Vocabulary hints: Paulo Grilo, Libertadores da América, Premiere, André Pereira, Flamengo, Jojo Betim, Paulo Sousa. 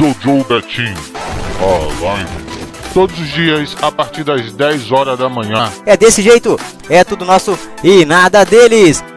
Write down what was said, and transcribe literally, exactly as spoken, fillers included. Jojo Betim, a live. Todos os dias, a partir das dez horas da manhã. É desse jeito, é tudo nosso e nada deles.